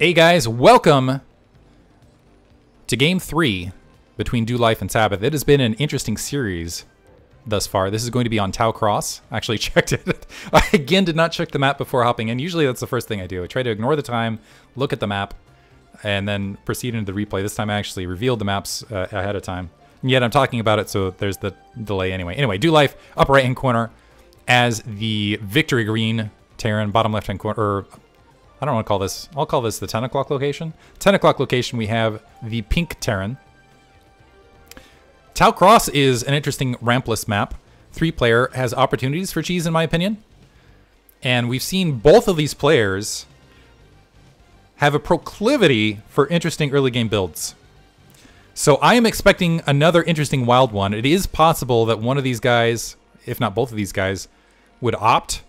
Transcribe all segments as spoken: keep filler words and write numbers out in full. Hey guys, welcome to game three between DoLife and Sabbath. It has been an interesting series thus far. This is going to be on Tau Cross. I actually checked it. I again did not check the map before hopping in. Usually that's the first thing I do. I try to ignore the time, look at the map, and then proceed into the replay. This time I actually revealed the maps uh, ahead of time. And yet I'm talking about it, so there's the delay anyway. Anyway, DoLife, upper right-hand corner, as the victory green Terran, bottom left-hand corner, or I don't want to call this, I'll call this the ten o'clock location. ten o'clock location, we have the pink Terran. Tau Cross is an interesting rampless map. Three player has opportunities for cheese, in my opinion. And we've seen both of these players have a proclivity for interesting early game builds. So I am expecting another interesting wild one. It is possible that one of these guys, if not both of these guys, would opt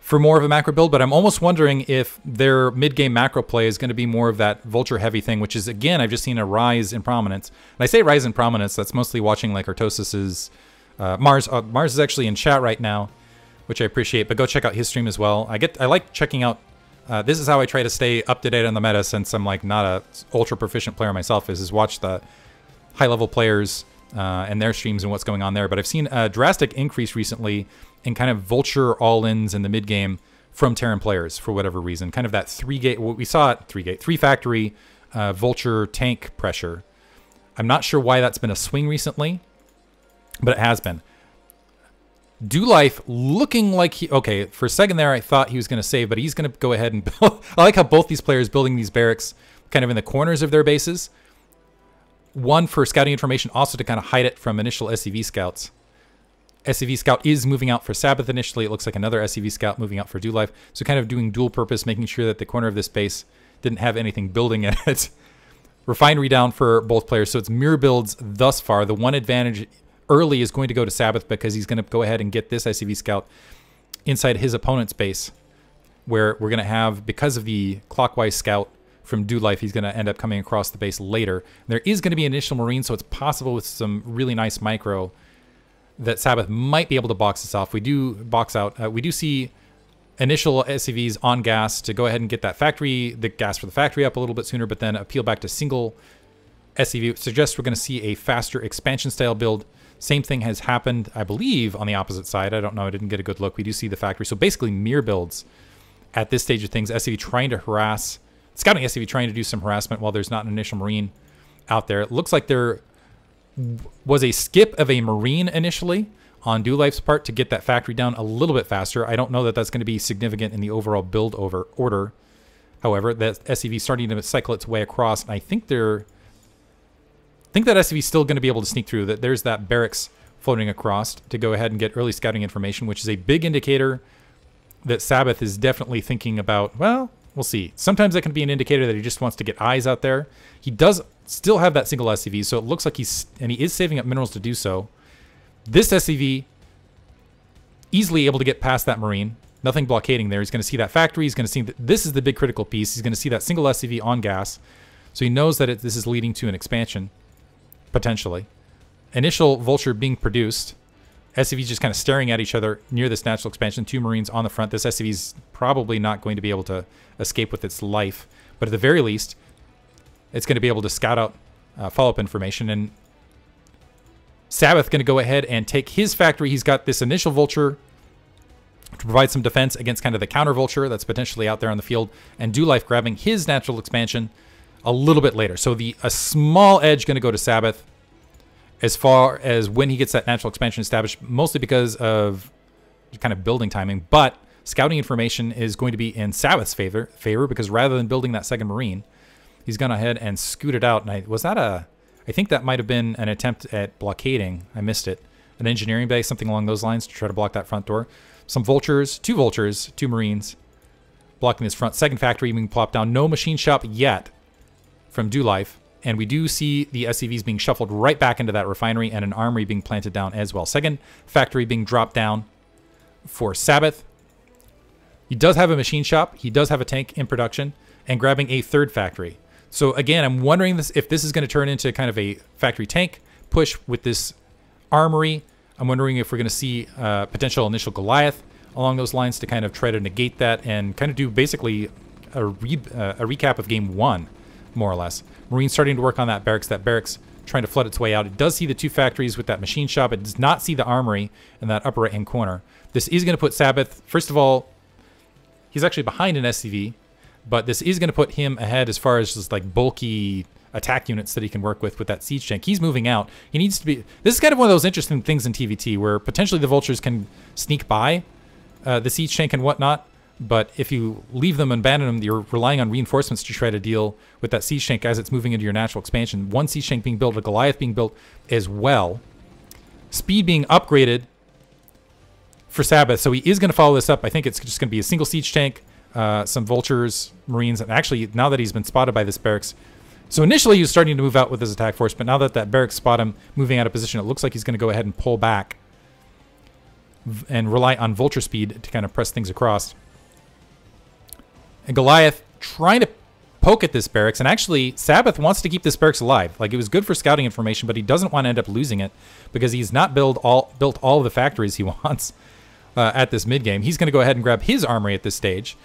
for more of a macro build, but I'm almost wondering if their mid-game macro play is going to be more of that vulture-heavy thing, which is, again, I've just seen a rise in prominence. And I say rise in prominence, that's mostly watching, like, Artosis's... Uh, Mars uh, Mars is actually in chat right now, which I appreciate, but go check out his stream as well. I get I like checking out... Uh, this is how I try to stay up-to-date on the meta, since I'm, like, not a ultra-proficient player myself, is, is watch the high-level players uh, and their streams and what's going on there. But I've seen a drastic increase recently and kind of vulture all-ins in the mid-game from Terran players for whatever reason. Kind of that three-gate, what we saw at three-gate, three-factory uh, vulture tank pressure. I'm not sure why that's been a swing recently, but it has been. DoLife looking like he... Okay, for a second there I thought he was going to save, but he's going to go ahead and build... I like how both these players building these barracks kind of in the corners of their bases. One for scouting information, also to kind of hide it from initial S C V scouts. S C V Scout is moving out for Sabbath initially. It looks like another S C V Scout moving out for DoLife. So kind of doing dual purpose, making sure that the corner of this base didn't have anything building in it. Refinery down for both players. So it's mirror builds thus far. The one advantage early is going to go to Sabbath because he's going to go ahead and get this S C V Scout inside his opponent's base, where we're going to have, because of the clockwise scout from DoLife, he's going to end up coming across the base later. There is going to be an initial Marine, so it's possible with some really nice micro that Sabbath might be able to box this off. We do box out. Uh, we do see initial S C Vs on gas to go ahead and get that factory, the gas for the factory up a little bit sooner, but then appeal back to single S C V, which suggests we're going to see a faster expansion style build. Same thing has happened, I believe, on the opposite side. I don't know. I didn't get a good look. We do see the factory. So basically mirror builds at this stage of things. S C V trying to harass, scouting S C V trying to do some harassment while there's not an initial Marine out there. It looks like they're... was a skip of a Marine initially on DoLife's part to get that factory down a little bit faster. I don't know that that's going to be significant in the overall build over order. However, that S C V starting to cycle its way across, and I think they're, I think that S C V is still going to be able to sneak through. That there's that barracks floating across to go ahead and get early scouting information, which is a big indicator that Sabbath is definitely thinking about. Well, we'll see. Sometimes that can be an indicator that he just wants to get eyes out there. He does still have that single S C V, so it looks like he's, and he is saving up minerals to do so. This S C V, easily able to get past that Marine. Nothing blockading there. He's going to see that factory. He's going to see that this is the big critical piece. He's going to see that single S C V on gas. So he knows that it, this is leading to an expansion, potentially. Initial vulture being produced. S C Vs just kind of staring at each other near this natural expansion. Two Marines on the front. This S C V is probably not going to be able to escape with its life. But at the very least, it's going to be able to scout out uh, follow-up information. And Sabbath going to go ahead and take his factory. He's got this initial vulture to provide some defense against kind of the counter vulture that's potentially out there on the field. And DoLife grabbing his natural expansion a little bit later. So the a small edge going to go to Sabbath as far as when he gets that natural expansion established, mostly because of kind of building timing. But scouting information is going to be in Sabbath's favor, favor because rather than building that second Marine, he's gone ahead and scooted out. And I, was that a... I think that might have been an attempt at blockading. I missed it. An engineering bay, something along those lines to try to block that front door. Some vultures, two vultures, two Marines blocking this front. Second factory being plopped down. No machine shop yet from DoLife. And we do see the S C Vs being shuffled right back into that refinery and an armory being planted down as well. Second factory being dropped down for Sabbath. He does have a machine shop. He does have a tank in production and grabbing a third factory. So again, I'm wondering this, if this is going to turn into kind of a factory tank push with this armory. I'm wondering if we're going to see uh, potential initial Goliath along those lines to kind of try to negate that and kind of do basically a, re uh, a recap of game one, more or less. Marines starting to work on that barracks. That barracks trying to flood its way out. It does see the two factories with that machine shop. It does not see the armory in that upper right-hand corner. This is going to put Sabbath, first of all, he's actually behind an S C V, but this is going to put him ahead as far as just like bulky attack units that he can work with with that siege tank. He's moving out. He needs to be... This is kind of one of those interesting things in T V T where potentially the vultures can sneak by uh, the siege tank and whatnot, but if you leave them and abandon them, you're relying on reinforcements to try to deal with that siege tank as it's moving into your natural expansion. One siege tank being built, a Goliath being built as well. Speed being upgraded for Sabbath, so he is going to follow this up. I think it's just going to be a single siege tank, uh, some vultures, marines, and actually now that he's been spotted by this barracks, so initially he was starting to move out with his attack force, but now that that barracks spot him moving out of position, it looks like he's going to go ahead and pull back and rely on vulture speed to kind of press things across. And Goliath trying to poke at this barracks, and actually Sabbath wants to keep this barracks alive. Like, it was good for scouting information, but he doesn't want to end up losing it because he's not build all, built all of the factories he wants uh, at this mid-game. He's going to go ahead and grab his armory at this stage.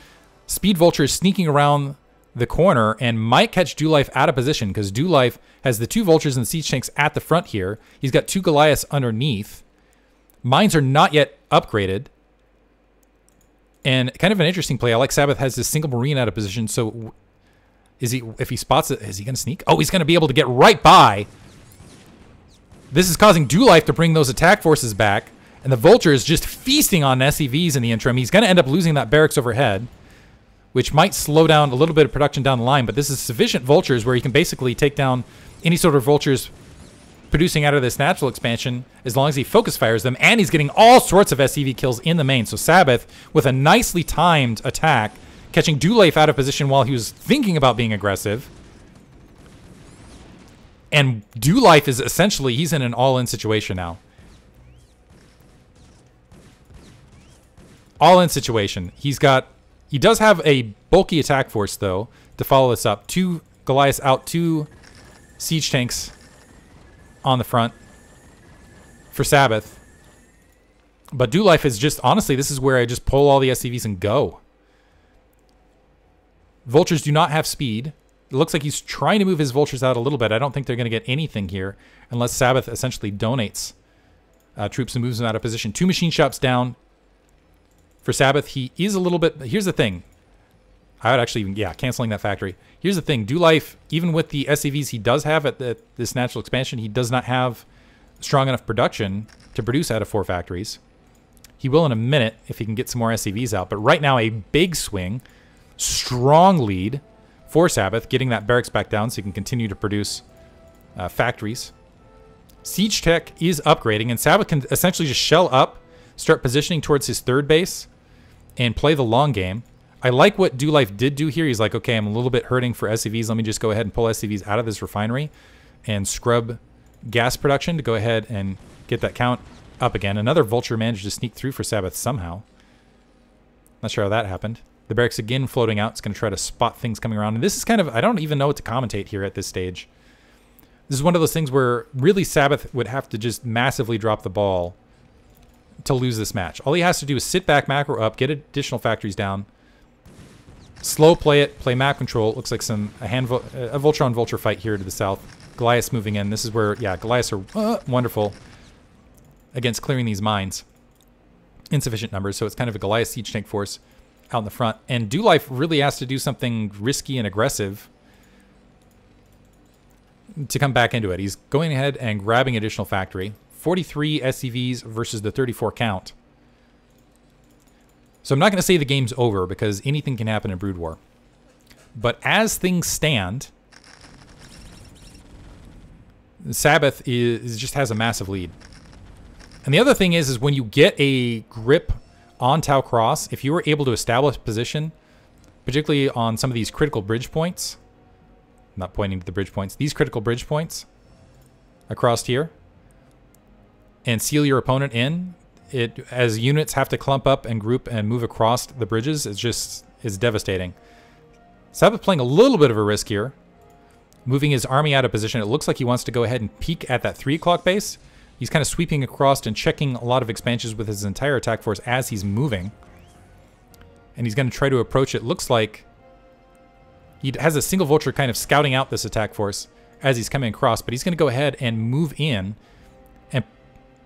Speed Vulture is sneaking around the corner and might catch DoLife out of position because DoLife has the two vultures and siege tanks at the front here. He's got two Goliaths underneath. Mines are not yet upgraded. And kind of an interesting play. I like Sabbath has this single marine out of position. So is he, if he spots it, is he going to sneak? Oh, he's going to be able to get right by. This is causing DoLife to bring those attack forces back. And the vulture is just feasting on S C Vs in the interim. He's going to end up losing that barracks overhead, which might slow down a little bit of production down the line, but this is sufficient vultures where you can basically take down any sort of vultures producing out of this natural expansion as long as he focus fires them, and he's getting all sorts of S C V kills in the main. So Sabbath, with a nicely timed attack, catching DoLife out of position while he was thinking about being aggressive. And DoLife is essentially, he's in an all-in situation now. All-in situation. He's got... He does have a bulky attack force, though, to follow this up. Two Goliaths out, two siege tanks on the front for Sabbath. But DoLife is just, honestly, this is where I just pull all the S C Vs and go. Vultures do not have speed. It looks like he's trying to move his vultures out a little bit. I don't think they're going to get anything here unless Sabbath essentially donates uh, troops and moves them out of position. Two machine shops down. For Sabbath, he is a little bit... Here's the thing. I would actually even... Yeah, canceling that factory. Here's the thing. DoLife, even with the S C Vs he does have at the, this natural expansion, he does not have strong enough production to produce out of four factories. He will in a minute if he can get some more S C Vs out. But right now, a big swing, strong lead for Sabbath, getting that barracks back down so he can continue to produce uh, factories. Siege Tech is upgrading, and Sabbath can essentially just shell up, start positioning towards his third base, and play the long game. I like what DoLife did do here. He's like, okay, I'm a little bit hurting for S C Vs. Let me just go ahead and pull S C Vs out of this refinery and scrub gas production to go ahead and get that count up again. Another vulture managed to sneak through for Sabbath somehow. Not sure how that happened. The barracks again floating out. It's going to try to spot things coming around. And this is kind of, I don't even know what to commentate here at this stage. This is one of those things where really Sabbath would have to just massively drop the ball to lose this match. All he has to do is sit back, macro up, get additional factories down, slow play it, play map control. It looks like some a hand a vulture on vulture fight here to the south. Goliaths moving in. This is where, yeah, Goliaths are uh, wonderful against clearing these mines. Insufficient numbers, so it's kind of a Goliath siege tank force out in the front. And DoLife really has to do something risky and aggressive to come back into it. He's going ahead and grabbing additional factory. forty-three S C Vs versus the thirty-four count. So I'm not going to say the game's over because anything can happen in Brood War. But as things stand, Sabbath is, just has a massive lead. And the other thing is, is when you get a grip on Tau Cross, if you were able to establish position, particularly on some of these critical bridge points, I'm not pointing to the bridge points, these critical bridge points across here, and seal your opponent in, it as units have to clump up and group and move across the bridges, it's just is devastating. Sabbath playing a little bit of a risk here, moving his army out of position. It looks like he wants to go ahead and peek at that three o'clock base. He's kind of sweeping across and checking a lot of expansions with his entire attack force as he's moving. And he's going to try to approach, it looks like, He has a single vulture kind of scouting out this attack force as he's coming across, but he's going to go ahead and move in and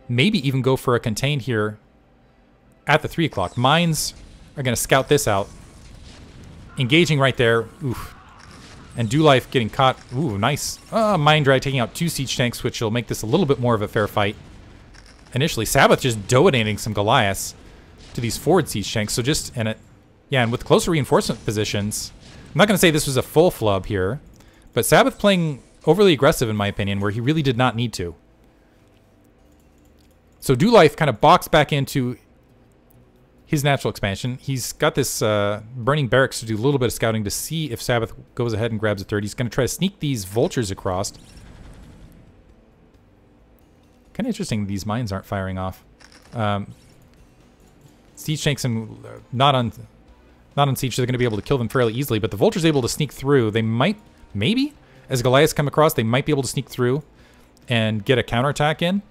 maybe even go for a contain here at the three o'clock. Mines are going to scout this out. Engaging right there. Oof. And DoLife getting caught. Ooh, nice. Uh, Mine Drag taking out two siege tanks, which will make this a little bit more of a fair fight. Initially, Sabbath just dominating some Goliaths to these forward siege tanks. So just, and it, yeah, and with closer reinforcement positions, I'm not going to say this was a full flub here, but Sabbath playing overly aggressive, in my opinion, where he really did not need to. So DoLife kind of boxed back into his natural expansion. He's got this uh, burning barracks to do a little bit of scouting to see if Sabbath goes ahead and grabs a third. He's going to try to sneak these vultures across. Kind of interesting these mines aren't firing off. Um, siege tanks and not on, not on siege. They're going to be able to kill them fairly easily, but the vultures able to sneak through. They might, maybe, as Goliaths come across, they might be able to sneak through and get a counterattack in.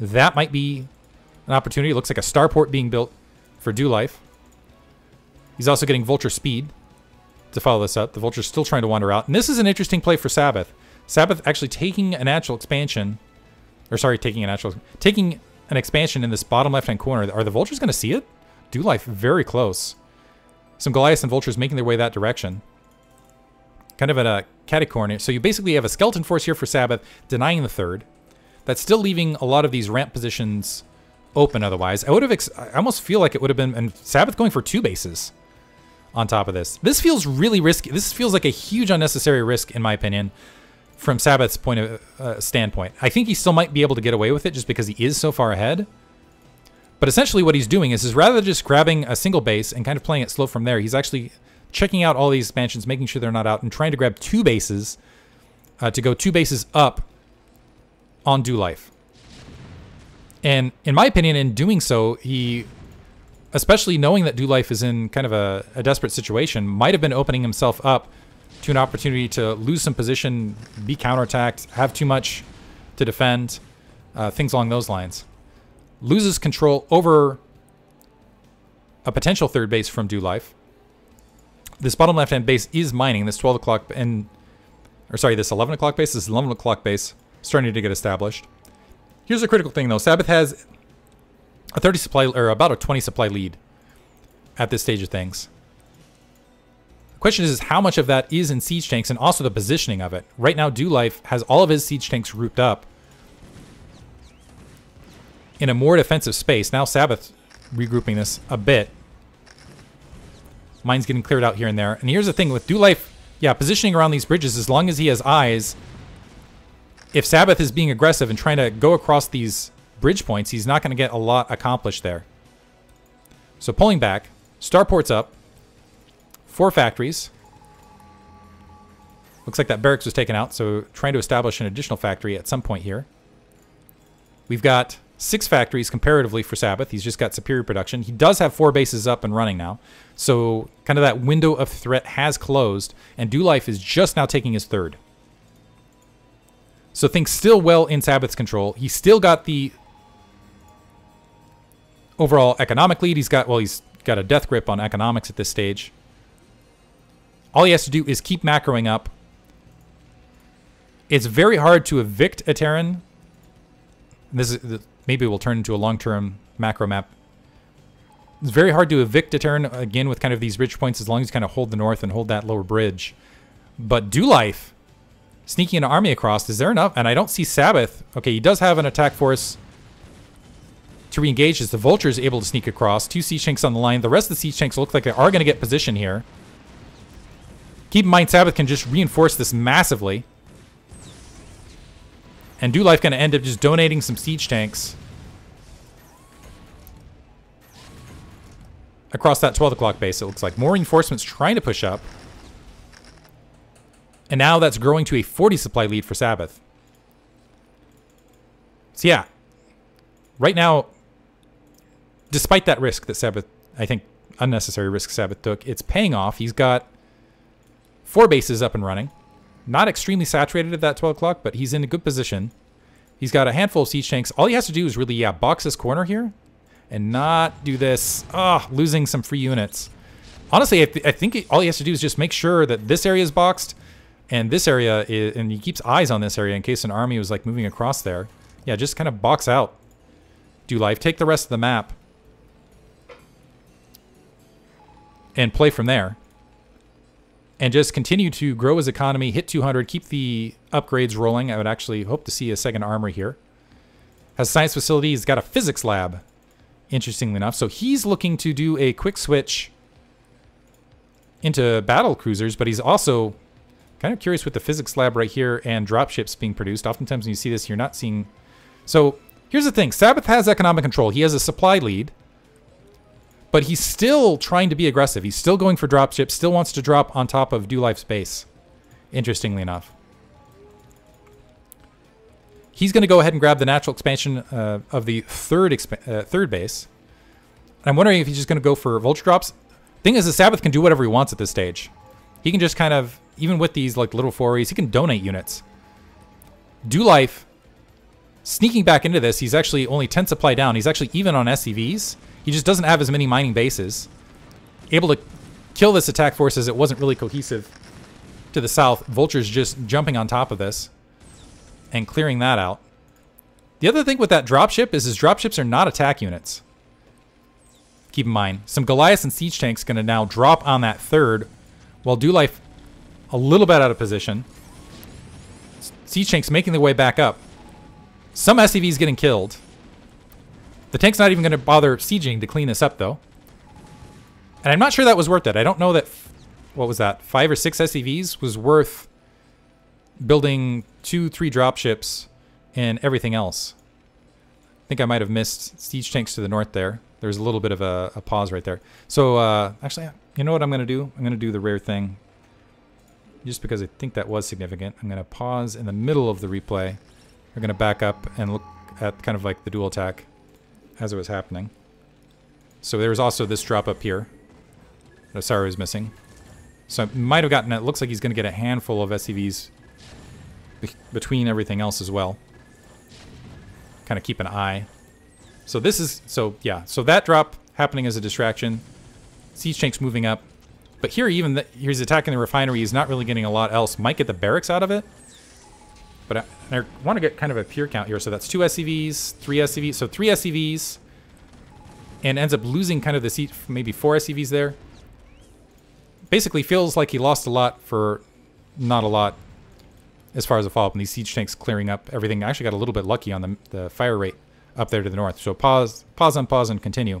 That might be an opportunity. It looks like a starport being built for DoLife. He's also getting vulture speed to follow this up. The vulture's still trying to wander out. And this is an interesting play for Sabbath. Sabbath actually taking a natural expansion, or sorry, taking a natural, taking an expansion in this bottom left-hand corner. Are the vultures going to see it? DoLife very close. Some Goliaths and vultures making their way that direction. Kind of at a catacorner. So you basically have a skeleton force here for Sabbath denying the third. That's still leaving a lot of these ramp positions open otherwise. I would have, ex I almost feel like it would have been, and Sabbath going for two bases on top of this. This feels really risky. This feels like a huge unnecessary risk, in my opinion, from Sabbath's point of uh, standpoint. I think he still might be able to get away with it just because he is so far ahead. But essentially what he's doing is, is rather than just grabbing a single base and kind of playing it slow from there, he's actually checking out all these expansions, making sure they're not out, and trying to grab two bases uh, to go two bases up on DoLife. And in my opinion, in doing so, he, especially knowing that DoLife is in kind of a, a desperate situation, might have been opening himself up to an opportunity to lose some position, be counterattacked, have too much to defend, uh, things along those lines. Loses control over a potential third base from DoLife. This bottom left-hand base is mining. This twelve o'clock and, or sorry, this eleven o'clock base, this eleven o'clock base starting to get established. Here's a critical thing, though. Sabbath has a thirty supply, or about a twenty supply lead at this stage of things. The question is, is how much of that is in siege tanks, and also the positioning of it. Right now, DoLife has all of his siege tanks grouped up in a more defensive space. Now Sabbath regrouping this a bit. Mine's getting cleared out here and there. And here's the thing with DoLife, yeah, positioning around these bridges, as long as he has eyes. If Sabbath is being aggressive and trying to go across these bridge points, he's not going to get a lot accomplished there. So pulling back, starport's up, four factories. Looks like that barracks was taken out, so trying to establish an additional factory at some point here. We've got six factories comparatively for Sabbath. He's just got superior production. He does have four bases up and running now, so kind of that window of threat has closed, and DoLife is just now taking his third. So things still well in Sabbath's control. He still got the overall economic lead. He's got, well, he's got a death grip on economics at this stage. All he has to do is keep macroing up. It's very hard to evict a Terran. This is, maybe we'll turn into a long-term macro map. It's very hard to evict a Terran, again, with kind of these bridge points, as long as you kind of hold the north and hold that lower bridge. But DoLife sneaking an army across, is there enough? And I don't see Sabbath. Okay, he does have an attack force to re-engage as the vulture is able to sneak across. Two siege tanks on the line. The rest of the siege tanks look like they are going to get position here. Keep in mind, Sabbath can just reinforce this massively. And DoLife going to end up just donating some siege tanks across that twelve o'clock base, it looks like. More reinforcements trying to push up. And now that's growing to a forty supply lead for Sabbath. So yeah, right now, despite that risk that Sabbath, I think unnecessary risk Sabbath took, it's paying off. He's got four bases up and running. Not extremely saturated at that twelve o'clock, but he's in a good position. He's got a handful of siege tanks. All he has to do is really, yeah, box this corner here and not do this. Ah, oh, losing some free units. Honestly, I, th I think it, all he has to do is just make sure that this area is boxed, and this area is, and he keeps eyes on this area in case an army was like moving across there. Yeah, just kind of box out. DoLife, take the rest of the map and play from there. And just continue to grow his economy, hit two hundred, keep the upgrades rolling. I would actually hope to see a second armory here. Has a science facility. He's got a physics lab, interestingly enough. So he's looking to do a quick switch into battle cruisers, but he's also kind of curious with the physics lab right here and dropships being produced. Oftentimes when you see this, you're not seeing... So here's the thing. Sabbath has economic control. He has a supply lead. But he's still trying to be aggressive. He's still going for dropships, still wants to drop on top of DoLife's base, interestingly enough. He's going to go ahead and grab the natural expansion uh, of the third exp uh, third base. And I'm wondering if he's just going to go for vulture drops. Thing is, the Sabbath can do whatever he wants at this stage. He can just kind of, even with these like little forays, he can donate units. DoLife, sneaking back into this, he's actually only ten supply down. He's actually even on S C Vs. He just doesn't have as many mining bases. Able to kill this attack force as it wasn't really cohesive to the south. Vulture's just jumping on top of this and clearing that out. The other thing with that dropship is his dropships are not attack units. Keep in mind, some Goliaths and siege tanks going to now drop on that third, while DoLife a little bit out of position. Siege tanks making their way back up. Some S C Vs getting killed. The tank's not even going to bother sieging to clean this up, though. And I'm not sure that was worth it. I don't know that... What was that? Five or six S C Vs was worth building two, three dropships and everything else. I think I might have missed siege tanks to the north there. There's a little bit of a, a pause right there. So, uh, actually, you know what I'm going to do? I'm going to do the rare thing. Just because I think that was significant. I'm going to pause in the middle of the replay. We're going to back up and look at kind of like the dual attack as it was happening. So there was also this drop up here. No, sorry, I was missing. So I might have gotten it. Looks like he's going to get a handful of S C Vs be between everything else as well. Kind of keep an eye. So this is, so yeah, so that drop happening as a distraction. Siege tanks moving up. But here even, the, he's attacking the refinery. He's not really getting a lot else. Might get the barracks out of it. But I, I want to get kind of a pure count here. So that's two S C Vs, three S C Vs. So three S C Vs. And ends up losing kind of the seat, maybe four S C Vs there. Basically feels like he lost a lot for not a lot as far as a follow-up. And these siege tanks clearing up everything. I actually got a little bit lucky on the, the fire rate up there to the north. So pause, pause, unpause, and continue.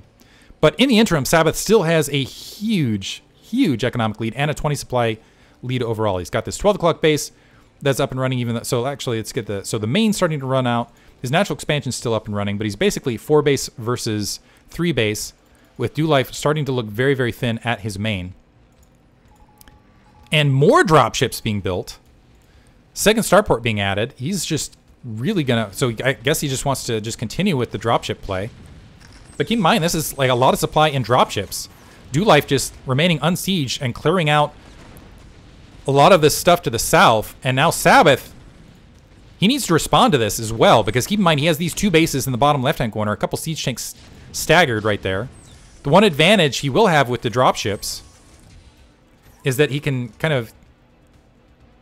But in the interim, Sabbath still has a huge, huge economic lead and a twenty supply lead overall. He's got this twelve o'clock base. That's up and running even though, so actually let's get the, so the main's starting to run out. His natural expansion's still up and running, but he's basically four base versus three base with DoLife starting to look very, very thin at his main. And more dropships being built. Second starport being added. He's just really gonna, so I guess he just wants to just continue with the dropship play. But keep in mind, this is like a lot of supply in dropships. DoLife just remaining unsieged and clearing out a lot of this stuff to the south, and now Sabbath, he needs to respond to this as well, because keep in mind, he has these two bases in the bottom left-hand corner, a couple siege tanks staggered right there. The one advantage he will have with the dropships is that he can kind of,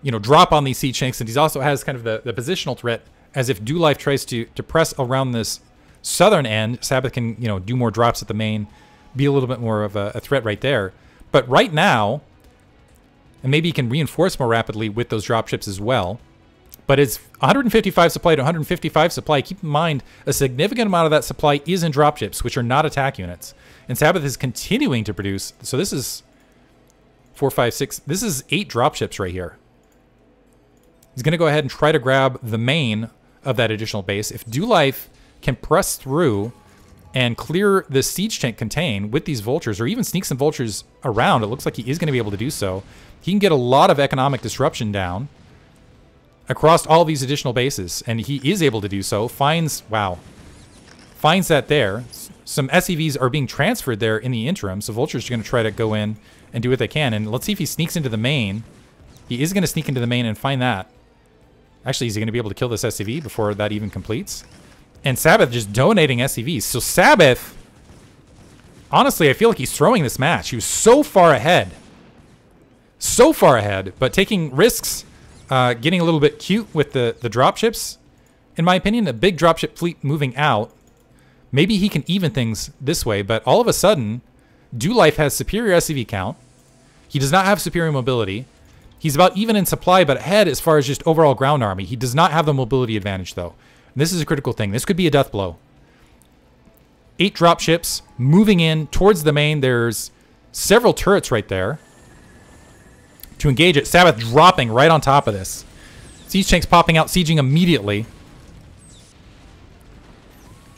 you know, drop on these siege tanks, and he also has kind of the, the positional threat, as if DoLife tries to, to press around this southern end, Sabbath can, you know, do more drops at the main, be a little bit more of a, a threat right there. But right now, and maybe he can reinforce more rapidly with those dropships as well. But it's one hundred fifty-five supply to one hundred fifty-five supply. Keep in mind, a significant amount of that supply is in dropships, which are not attack units. And Sabbath is continuing to produce. So this is four, five, six. This is eight dropships right here. He's going to go ahead and try to grab the main of that additional base. If DoLife can press through and clear this siege tank contain with these vultures, or even sneak some vultures around, it looks like he is going to be able to do so. He can get a lot of economic disruption down across all these additional bases, and he is able to do so. Finds, wow, finds that there. Some S C Vs are being transferred there in the interim, so Vulture's going to try to go in and do what they can. And let's see if he sneaks into the main. He is going to sneak into the main and find that. Actually, is he going to be able to kill this S C V before that even completes? And Sabbath just donating S C Vs. So Sabbath honestly, I feel like he's throwing this match. He was so far ahead. So far ahead, but taking risks, uh, getting a little bit cute with the, the dropships. In my opinion, a big dropship fleet moving out. Maybe he can even things this way, but all of a sudden, DoLife has superior S C V count. He does not have superior mobility. He's about even in supply, but ahead as far as just overall ground army. He does not have the mobility advantage, though. And this is a critical thing. This could be a death blow. Eight drop ships moving in towards the main. There's several turrets right there to engage it. Sabbath dropping right on top of this. Siege tanks popping out, sieging immediately.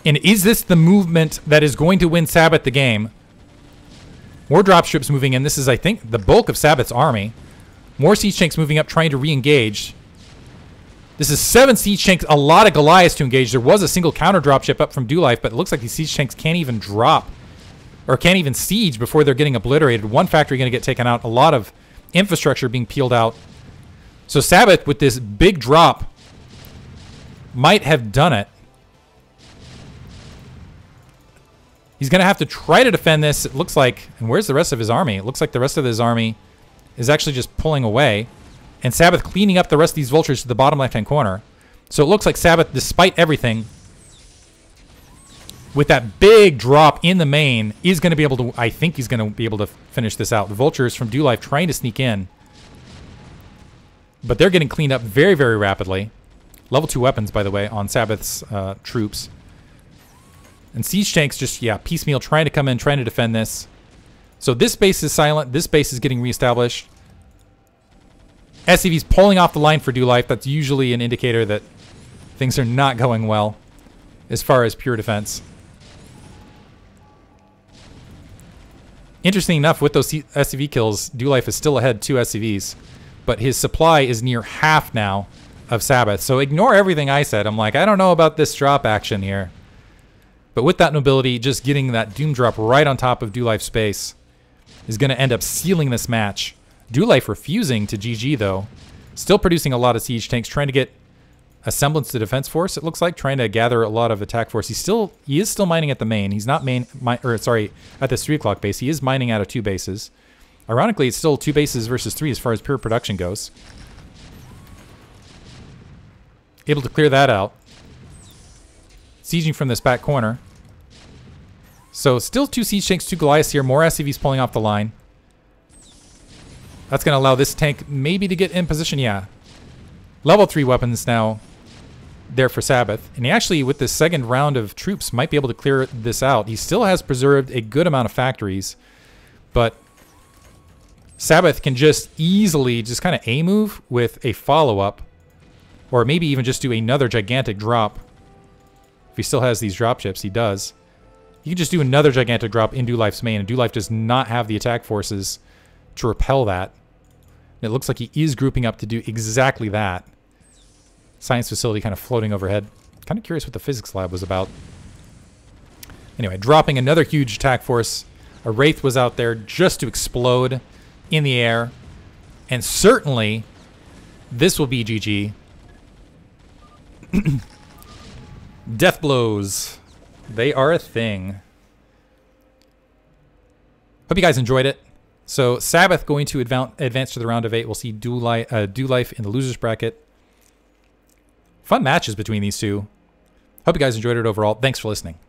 And is this the movement that is going to win Sabbath the game? More dropships moving in. This is, I think, the bulk of Sabbath's army. More siege tanks moving up, trying to re-engage. This is seven siege tanks, a lot of Goliaths to engage. There was a single counter dropship up from DoLife, but it looks like these siege tanks can't even drop, or can't even siege before they're getting obliterated. One factory going to get taken out, a lot of infrastructure being peeled out. So Sabbath, with this big drop, might have done it. He's going to have to try to defend this, it looks like. And where's the rest of his army? It looks like the rest of his army is actually just pulling away. And Sabbath cleaning up the rest of these vultures to the bottom left-hand corner. So it looks like Sabbath, despite everything, with that big drop in the main, is going to be able to... I think he's going to be able to finish this out. The vultures from DoLife trying to sneak in. But they're getting cleaned up very, very rapidly. Level two weapons, by the way, on Sabbath's uh, troops. And siege tanks just, yeah, piecemeal, trying to come in, trying to defend this. So this base is silent. This base is getting reestablished. S C V's pulling off the line for DoLife. That's usually an indicator that things are not going well as far as pure defense. Interesting enough, with those S C V kills, DoLife is still ahead two S C Vs, but his supply is near half now of Sabbath. So ignore everything I said. I'm like, I don't know about this drop action here. But with that nobility, just getting that doom drop right on top of DoLife's base is going to end up sealing this match. DoLife refusing to G G, though. Still producing a lot of siege tanks, trying to get a semblance to defense force, it looks like. Trying to gather a lot of attack force. He's still, he is still mining at the main. He's not main, mi or sorry, at this three o'clock base. He is mining out of two bases. Ironically, it's still two bases versus three as far as pure production goes. Able to clear that out. Sieging from this back corner. So still two siege tanks, two Goliaths here. More S C Vs pulling off the line. That's going to allow this tank maybe to get in position. Yeah. Level three weapons now there for Sabbath. And he actually, with this second round of troops, might be able to clear this out. He still has preserved a good amount of factories. But Sabbath can just easily just kind of A-move with a follow-up. Or maybe even just do another gigantic drop. If he still has these dropships, he does. You can just do another gigantic drop in DoLife's main, and DoLife does not have the attack forces to repel that. And it looks like he is grouping up to do exactly that. Science facility kind of floating overhead. Kind of curious what the physics lab was about. Anyway, dropping another huge attack force. A Wraith was out there just to explode in the air. And certainly, this will be G G. Death blows. They are a thing. Hope you guys enjoyed it. So Sabbath going to advance to the round of eight. We'll see DoLife, uh, DoLife in the loser's bracket. Fun matches between these two. Hope you guys enjoyed it overall. Thanks for listening.